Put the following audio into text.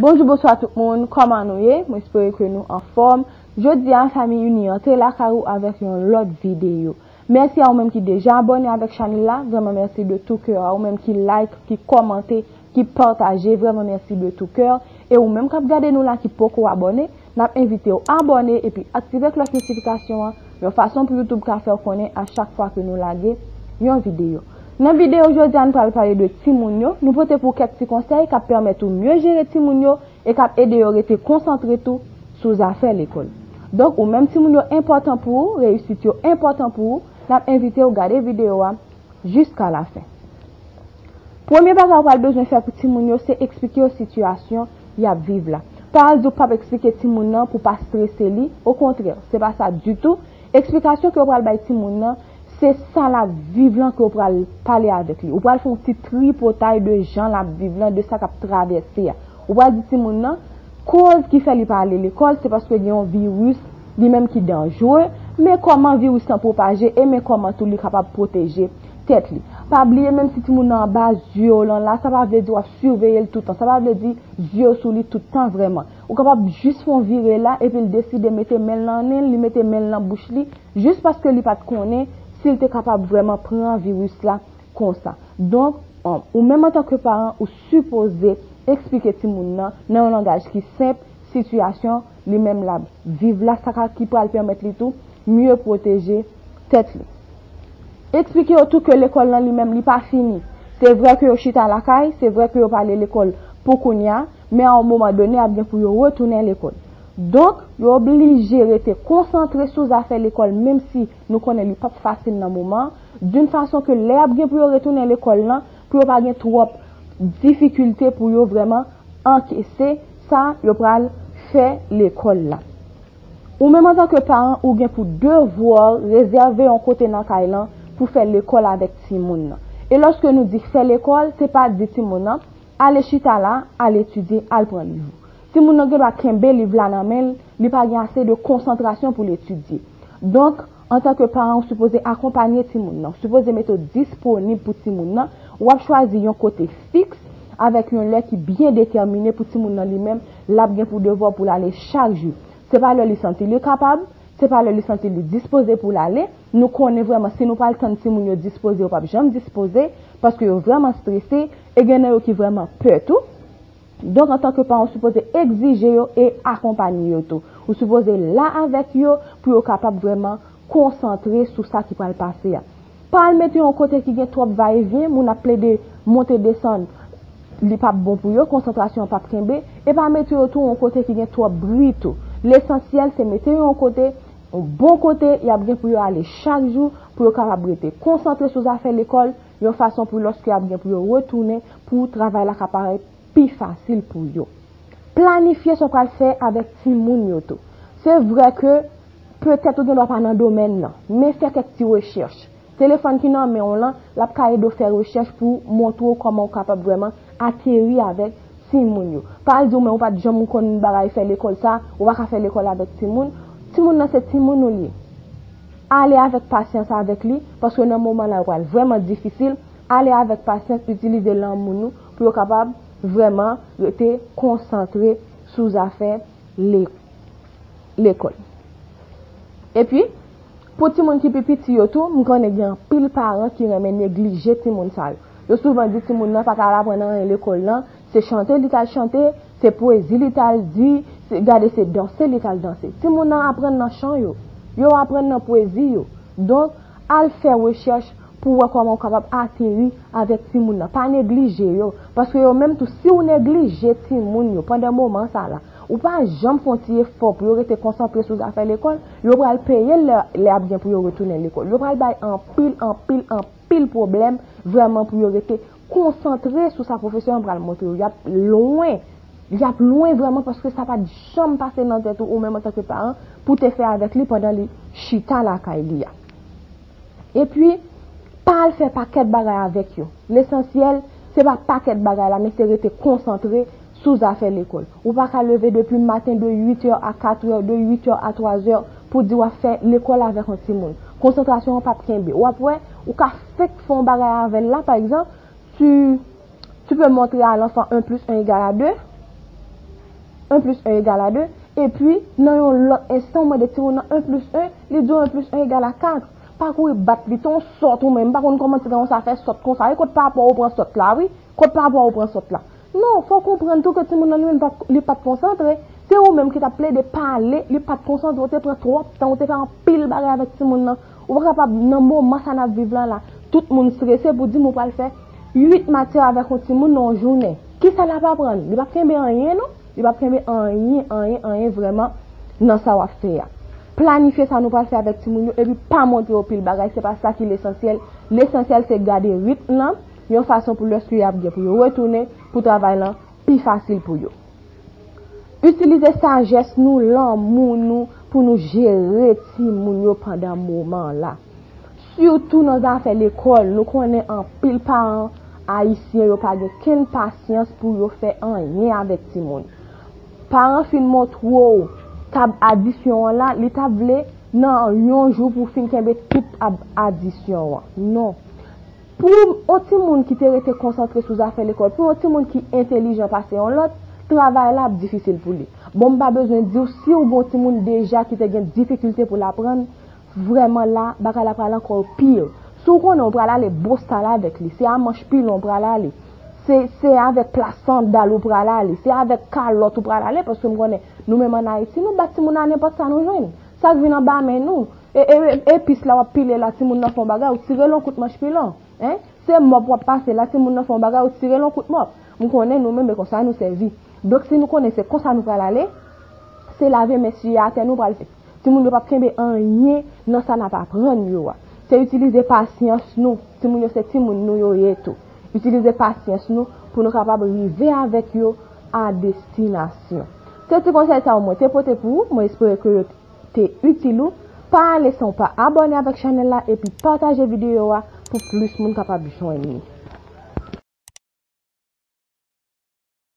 Bonjour, bonsoir tout le monde. Comment nous est? J'espère que nous en forme. Jeudi en famille unie, entrez la carou avec une autre vidéo. Merci à vous-même qui déjà abonné avec Chanel là. Vraiment merci de tout cœur. À vous-même qui like, qui commentez, qui partagez. Vraiment merci de tout cœur. Et vous-même qui regardez nous là, qui beaucoup abonné, n'a invité à abonner et puis activer la notification. De façon pour YouTube qui faire connaître à chaque fois que nous laguez une vidéo. Dans la vidéo aujourd'hui, nous allons parler de Timounio. Nous portons pour quelques petits conseils qui permettent de mieux gérer Timounio et qui aident à rester concentré tout sur les affaires de l'école. Donc, ou même Timounio important pour vous, réussite important pour vous, nous invitons à regarder la vidéo jusqu'à la fin. Premier pas qu'on a besoin de faire pour Timounio, c'est expliquer la situation qu'il y a vivre là. Parle du pas expliquer Timounio pour ne pas stresser lui. Au contraire, ce n'est pas ça du tout. Explication que vous allez faire Timounio, c'est ça la vivant que vous pouvez parler avec lui. Vous pouvez faire un petit tripotage de gens la vivant, de ça qui traversé. Vous pouvez dire, Timoun, la cause qui fait lui parler l'école, c'est parce qu'il y a un virus lui-même qui est dangereux. Mais comment le virus s'en propager et mais comment tout le monde est capable de protéger tête lui. Pas oublier, même si Timoun en bas, violent là, ça va veut dire surveiller tout le temps. Ça va veut dire yeux sur lui tout le temps vraiment. Vous pouvez capable juste faire virer là et puis il décide de mettre main dans lui, mettre main dans la bouche lui, juste parce que lui pas de connaître. S'il était capable vraiment de prendre un virus là comme ça. Donc, ou même en tant que parent, ou supposé expliquer Timoun dans un langage qui est simple, situation, lui-même là, vivre là, ça qui peut le permettre tout, mieux protéger tête lui. Expliquer tout que l'école là lui-même n'est pas fini. C'est vrai que vous chita à la caille, c'est vrai que vous parlez l'école pour qu'on y a, mais à un moment donné, il bien pour retourner à l'école. Donc, vous obligez de rester concentré sur les affaires de l'école, même si nous connaissons pas facile dans le moment, d'une façon que l'air bien pour retourner à l'école, pour pas avoir trop de difficultés pour vraiment encaisser ça, vous pouvez faire l'école là. Ou même en tant que parent, vous avez pour devoir réserver un côté dans Kailan pour faire l'école avec Timoun. Et lorsque nous disons faire l'école, ce n'est pas dire Timoun, allez chita là, allez étudier, allez prendre le livre. Si vous n'avez pas qu'un bel livre là, il n'y a pas assez de concentration pour l'étudier. Donc, en tant que parent, vous supposez accompagner Timoun, vous supposez mettre disponible pour Timoun, ou choisir un côté fixe avec une lettre qui est bien déterminée pour Timoun lui-même, là bien pour devoir pour aller chaque jour. Ce n'est pas le senti le capable, ce n'est pas le senti le disposé pour l'aller. Nous connaissons vraiment, si nous pas le temps de Timoun disposé ou pas, jamais disposé, parce que vous êtes vraiment stressé et vous avez vraiment peur tout. Donc, en tant que parent, vous supposez exiger et accompagner tout. Vous supposez là avec eux pour être capable vraiment concentrer sur ça qui va le passer. Pas le mettre en côté qui est trop va-et-vient, vous n'avez de monter descendre, il n'est pas bon pour eux, concentration pas kembe, et pas mettre tout en côté qui est trop bruit. L'essentiel, c'est mettre en côté, un bon côté, il y a bien pour eux aller chaque jour pour être capable de concentrer sur les affaires de l'école, une façon pour lorsque il y a bien pour eux retourner pour travailler la capacité. Facile pour vous. Planifier ce qu'on fait avec Timoun. C'est vrai que peut-être vous n'avez pas dans le domaine, mais faire quelques recherches. Téléphone qui n'a pas on l'a, de faire recherche pour montrer comment on est capable vraiment atterrir avec Timoun. Par exemple, on pas de gens qui ont fait l'école ça, on va faire l'école avec Timoun. Timoun, c'est Timoun. Allez avec patience avec lui, parce que dans le moment là, c'est vraiment difficile. Allez avec patience, utilisez l'amour pour être capable vraiment été concentré sous affaire l'école. Et puis, pour Timoun qui pépite yoto, nous connaissons pile parents qui remènent négliger Timoun ça. Je souvent dit Timoun n'a pas qu'à apprendre l'école là, c'est chanter, il t'a chanté, c'est poésie, il t'a dit, c'est garder, c'est danser, il t'a danser. Timoun n'a apprend dans chant yo, yo apprend dans poésie yo. Donc, al faire recherche pour voir comment on est capable d'atterrir avec Timoun. Pas négliger, parce que même tout, si on néglige Timoun pendant un moment, ça là, ou pas jamais faire effort pour rester concentré sur les affaires de l'école, vous allez payer les biens pour retourner à l'école. Vous allez en pile problème vraiment pour rester concentré sur sa profession. Vous allez montrer, il y a loin vraiment parce que ça va jamais passer dans tête ou même en tant que parent pour te faire avec lui pendant les chita la caille. Et puis, pas faire paquet de bagages avec eux. L'essentiel, c'est pas paquet de bagages là, mais c'est rester concentré sous affaire l'école. Ou pas qu'à lever depuis le matin de 8h à 4h, de 8h à 3h pour dire faire l'école avec un petit monde. Concentration pas kembe. Ou après, ou qu'à faire font bagages avec là, par exemple, tu peux montrer à l'enfant 1 plus 1 égale à 2. 1 plus 1 égale à 2. Et puis, dans l'autre instant, on a dit 1 plus 1, les 2 1 plus 1 égale à 4. Pas qu'on batte le ton, sort ou même, pas qu'on commence à faire sort comme ça. Et qu'on par rapport au prend sort là, oui. Qu'on par rapport au prend sort là. Non, faut comprendre tout que si mon ami n'est pas concentré, c'est ou même qui t'appelait de parler, il n'est pas concentré, on te prend trop de temps, on te fait un pile barré avec tout le monde. On n'est pas capable de faire un vivre là. Tout le monde stressé pour dire, on va faire 8 matières avec un petit monde en journée. Qui ça l'a pas prendre? Il va prendre rien, non? Il va prendre rien vraiment dans sa affaire. Planifier ça, nous pas faire avec tout le monde et puis pas monter au pile barré, c'est pas ça qui est l'essentiel. L'essentiel, c'est garder rythme là. Il y a une façon pour le suivre, pour le retourner, pour travailler là, plus facile pour eux. Utiliser sagesse, nous, l'amour, nous, pour nous gérer pendant un moment là. Surtout dans affaires de l'école, nous connaissons un pile parent haïtien, nous n'avons aucune patience pour faire un lien avec les gens. Parents finissent trop, addition là, ils tablent dans un jour pour finir toute addition. Non. Pour autre monde qui était concentré sur affaire l'école, pour autre monde qui est intelligent passé en l'autre, travail là difficile pour lui. Bon, pas besoin de dire si au bon monde déjà qui était gain difficulté pour l'apprendre, vraiment là, baka la parler encore pire. Souvent on prend là les beaux là avec lui, c'est à manche pile on prend là. C'est avec plaçant dalle on prend là, c'est avec calotte on prend là parce que nous même en Haïti, nous bâti monde n'importe ça nous joindre. Ça vient en bas mais nous et puis là on pile là si monde n'a font bagarre ou tirer l'on coûte manche pile. Hein? C'est moi pour passer là, c'est mon enfant en bagarre ou tirer l'on coup de mort. Nous connaissons nous-mêmes comme ça nous servir. Donc si nous connaissons comme ça nous va aller, c'est laver messieurs à terre nous va le faire. Si nous ne pas prendre un rien, non ça n'a pas prendre. C'est utiliser patience nous. Si nous c'est si nous yo tout. Utiliser patience nous pour nous capable arriver avec yo à destination. C'est tout conseil ça au moins. C'est pour vous. Moi j'espère que t'es utile. Pas laissez pas abonner avec la chaîne là et puis partager vidéo. Pour plus moun capable de joindre.